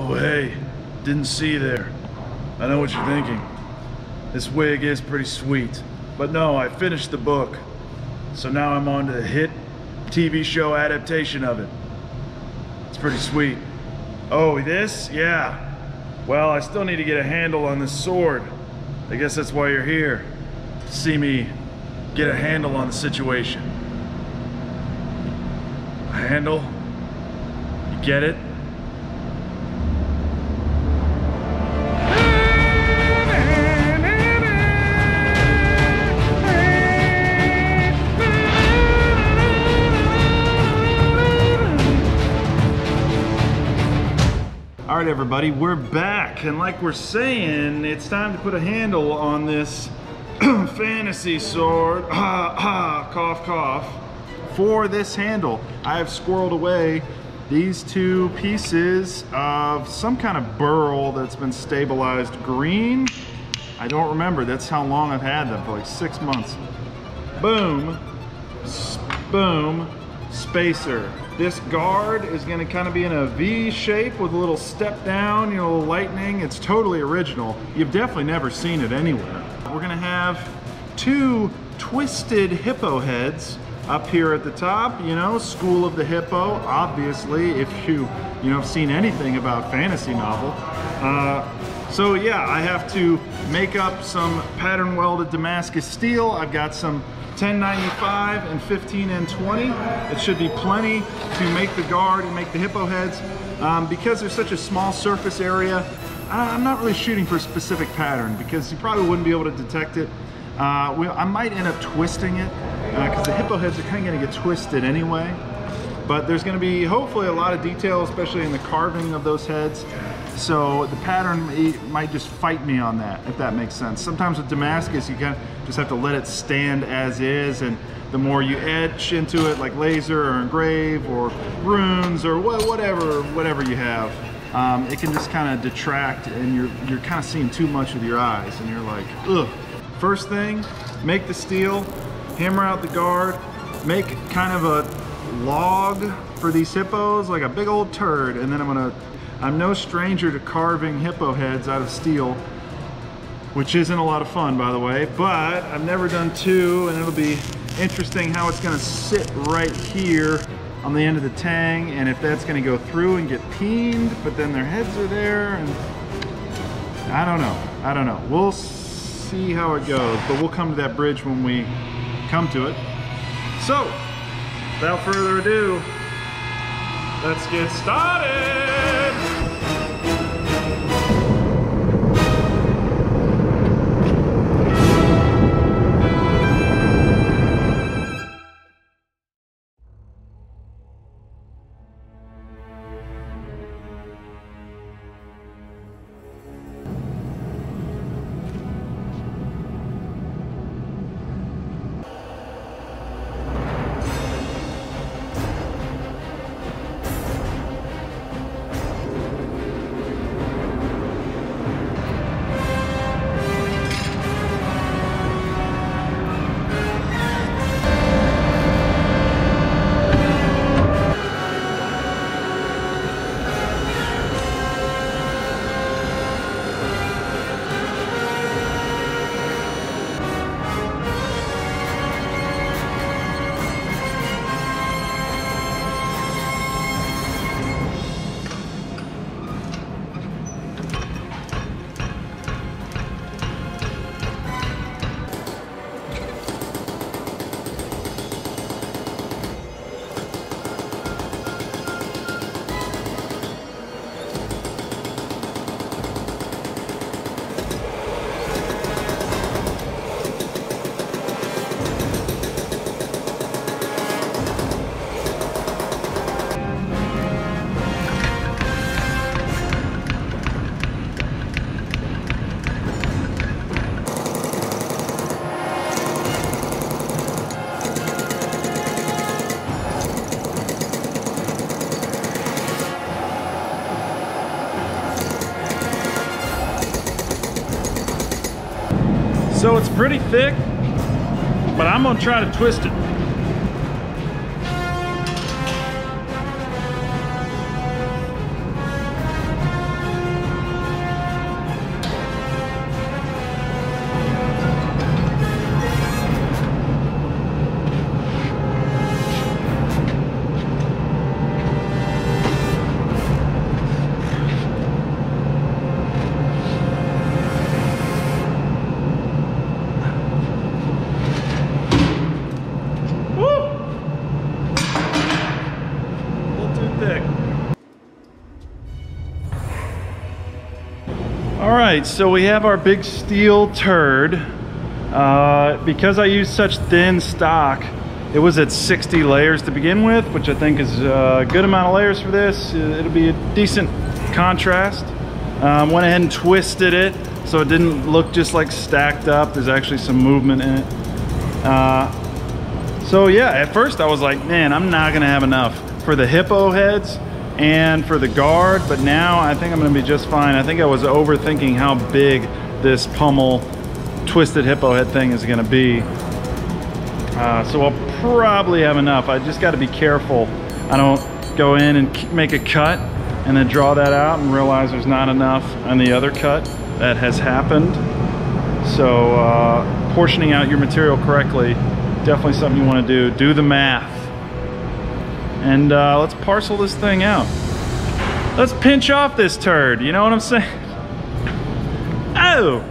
Oh hey, didn't see you there. I know what you're thinking. This wig is pretty sweet. But no, I finished the book. So now I'm on to the hit TV show adaptation of it. It's pretty sweet. Oh, this? Yeah. Well, I still need to get a handle on this sword. I guess that's why you're here. To see me get a handle on the situation. A handle? You get it? All right, everybody, we're back, and like we're saying, it's time to put a handle on this fantasy sword, cough, cough. For this handle, I have squirreled away these two pieces of some kind of burl that's been stabilized green. I don't remember, that's how long I've had them, for like 6 months. Boom, boom, spacer. This guard is gonna kind of be in a V shape with a little step down, you know, lightning. It's totally original. You've definitely never seen it anywhere. We're gonna have two twisted hippo heads up here at the top, you know, School of the Hippo, obviously, if you know, have seen anything about fantasy novel. So yeah, I have to make up some pattern welded Damascus steel. I've got some 1095 and 15 and 20. It should be plenty to make the guard and make the hippo heads. Because there's such a small surface area, I'm not really shooting for a specific pattern because you probably wouldn't be able to detect it. I might end up twisting it because the hippo heads are kind of going to get twisted anyway. But there's going to be hopefully a lot of detail, especially in the carving of those heads. So the pattern might just fight me on that, if that makes sense. Sometimes with Damascus, you kind of just have to let it stand as is, and the more you etch into it, like laser or engrave or runes or whatever you have, it can just kind of detract, and you're kind of seeing too much with your eyes, and you're like, ugh. First thing, make the steel, hammer out the guard, make kind of a log for these hippos, like a big old turd, and then I'm no stranger to carving hippo heads out of steel, which isn't a lot of fun, by the way, but I've never done two, and it'll be interesting how it's gonna sit right here on the end of the tang, and if that's gonna go through and get peened, but then their heads are there, and I don't know. We'll see how it goes, but we'll come to that bridge when we come to it. So, without further ado, let's get started! So it's pretty thick, but I'm gonna try to twist it. thick. All right, so we have our big steel turd. Because I used such thin stock, it was at 60 layers to begin with, which I think is a good amount of layers for this. It'll be a decent contrast. Went ahead and twisted it so it didn't look just like stacked up. There's actually some movement in it. So yeah, at first I was like, man, I'm not gonna have enough for the hippo heads and for the guard, but now I think I'm gonna be just fine. I think I was overthinking how big this pommel twisted hippo head thing is gonna be. So I'll probably have enough. I just gotta be careful. I don't go in and make a cut and then draw that out and realize there's not enough on the other cut. That has happened. So portioning out your material correctly, definitely something you wanna do. Do the math. And let's parcel this thing out. Let's pinch off this turd, you know what I'm saying? Oh!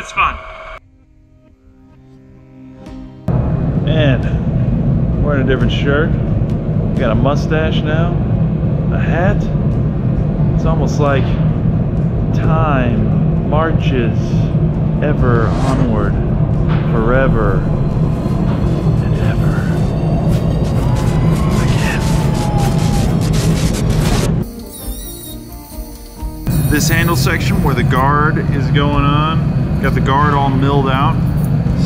is fun. And wearing a different shirt. We got a mustache now, a hat. It's almost like time marches ever onward, forever and ever. This handle section where the guard is going on, got the guard all milled out.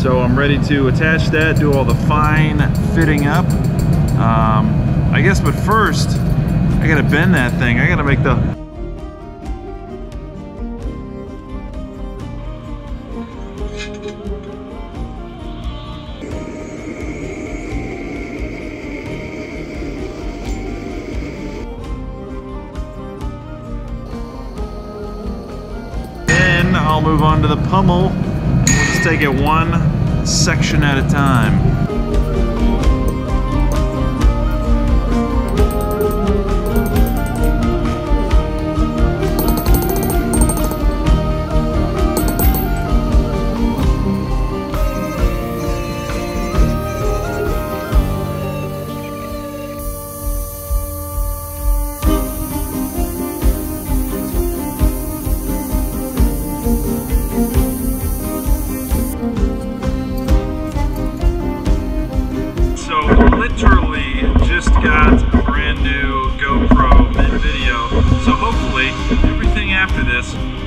So I'm ready to attach that, do all the fine fitting up. I guess, but first, I gotta bend that thing. I gotta make the... I'll move on to the pummel. We'll just take it one section at a time.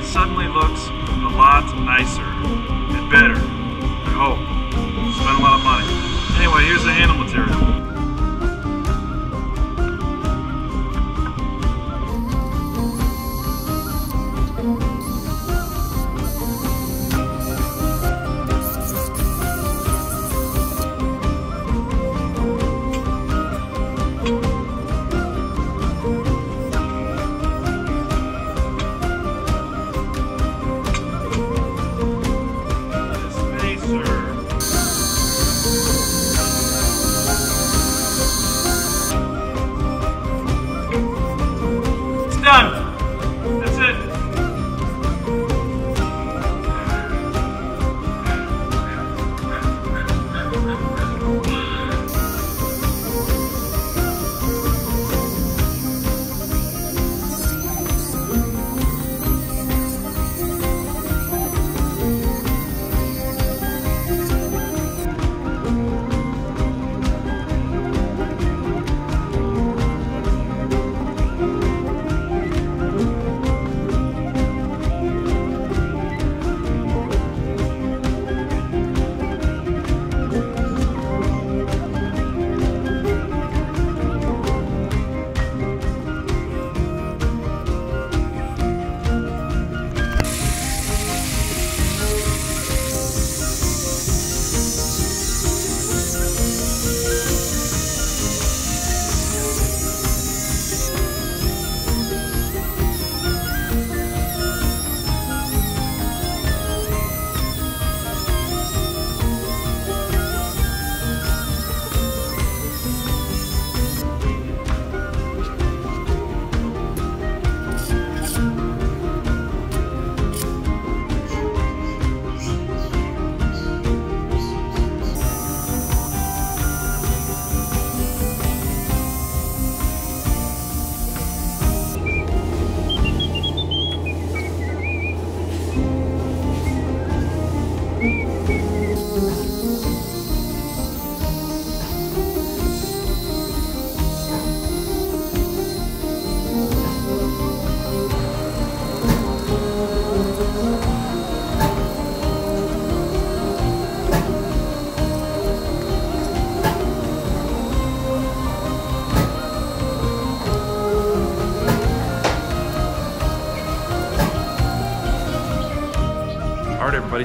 Suddenly looks a lot nicer and better. I hope. Spent a lot of money. Anyway, here's the handle material.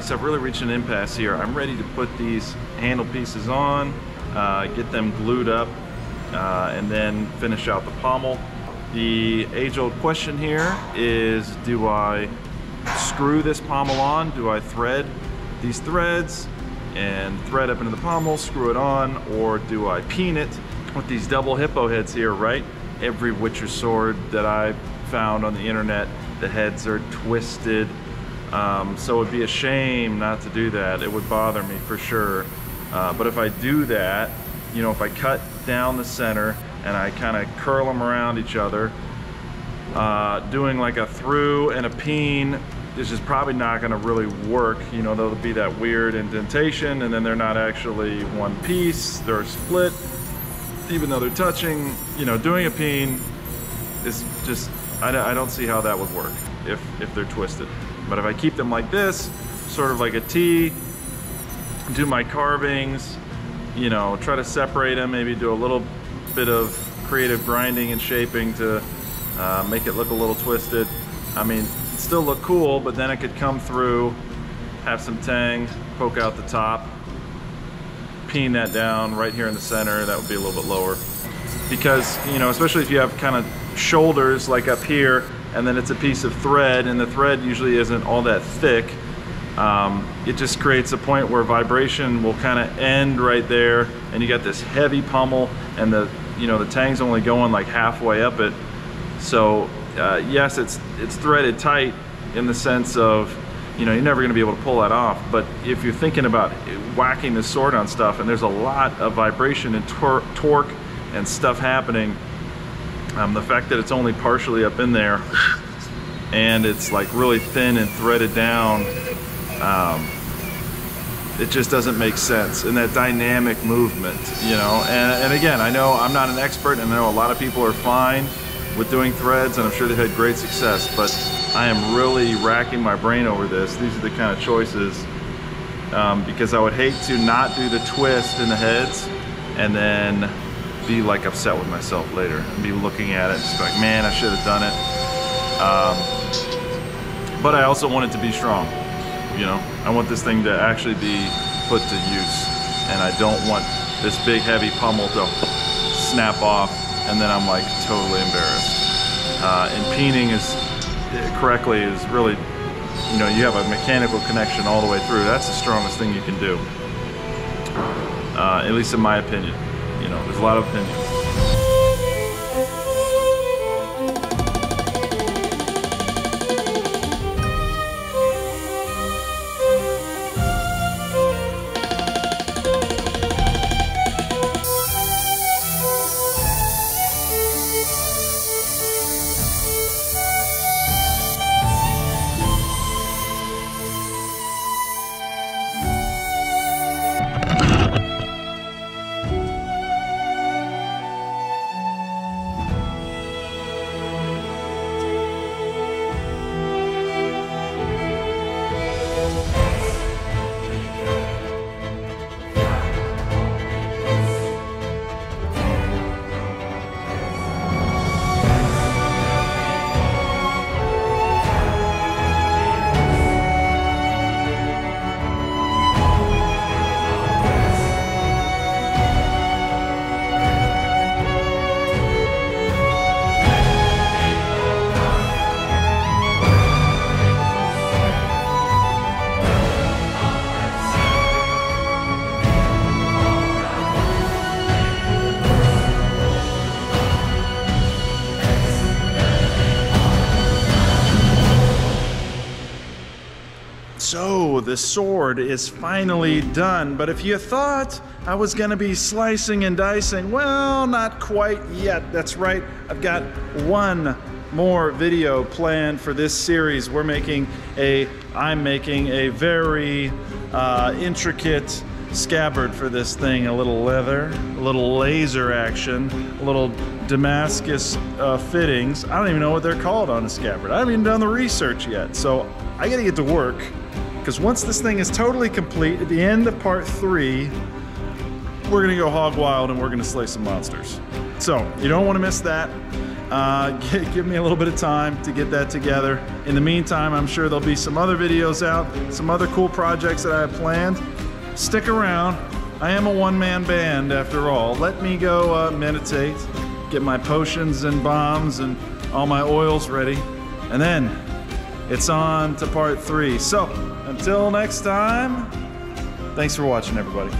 So I've really reached an impasse here. I'm ready to put these handle pieces on, get them glued up, and then finish out the pommel. The age-old question here is, do I screw this pommel on? Do I thread these threads and thread up into the pommel, screw it on, or do I peen it with these double hippo heads here, right? Every Witcher sword that I found on the internet, the heads are twisted. So it'd be a shame not to do that. It would bother me for sure. But if I do that, you know, if I cut down the center and I kind of curl them around each other, doing like a through and a peen, this is probably not going to really work. You know, there'll be that weird indentation, and then they're not actually one piece, they're split, even though they're touching. You know, doing a peen is just, I don't see how that would work if they're twisted. But if I keep them like this, sort of like a T, do my carvings, you know, try to separate them, maybe do a little bit of creative grinding and shaping to make it look a little twisted. I mean, still look cool, but then it could come through, have some tang, poke out the top, peen that down right here in the center. That would be a little bit lower, because, you know, especially if you have kind of shoulders like up here, and then it's a piece of thread, and the thread usually isn't all that thick. It just creates a point where vibration will kind of end right there, and you got this heavy pummel, and the, you know, the tang's only going like halfway up it. So yes, it's threaded tight in the sense of, you know, you're never going to be able to pull that off. But if you're thinking about whacking the sword on stuff, and there's a lot of vibration and torque and stuff happening, the fact that it's only partially up in there and it's like really thin and threaded down, it just doesn't make sense. And that dynamic movement, you know, and again, I know I'm not an expert, and I know a lot of people are fine with doing threads, and I'm sure they've had great success, but I am really racking my brain over this. These are the kind of choices, because I would hate to not do the twist in the heads and then be like upset with myself later and be looking at it and just like, man, I should have done it. But I also want it to be strong, you know? I want this thing to actually be put to use, and I don't want this big heavy pummel to snap off and then I'm like totally embarrassed. And peening is, correctly, is really, you know, you have a mechanical connection all the way through. That's the strongest thing you can do, at least in my opinion. You know, there's a lot of opinions. So the sword is finally done, but if you thought I was gonna be slicing and dicing, well, not quite yet. That's right, I've got one more video planned for this series. We're making a, I'm making a very intricate scabbard for this thing. A little leather, a little laser action, a little Damascus fittings. I don't even know what they're called on a scabbard. I haven't even done the research yet, so I gotta get to work. Because once this thing is totally complete, at the end of part 3, we're gonna go hog wild and we're gonna slay some monsters. So you don't want to miss that. Give me a little bit of time to get that together. In the meantime, I'm sure there'll be some other videos out, some other cool projects that I have planned. Stick around. I am a one-man band after all. Let me go meditate, get my potions and bombs and all my oils ready, and then it's on to part 3. So until next time, thanks for watching, everybody.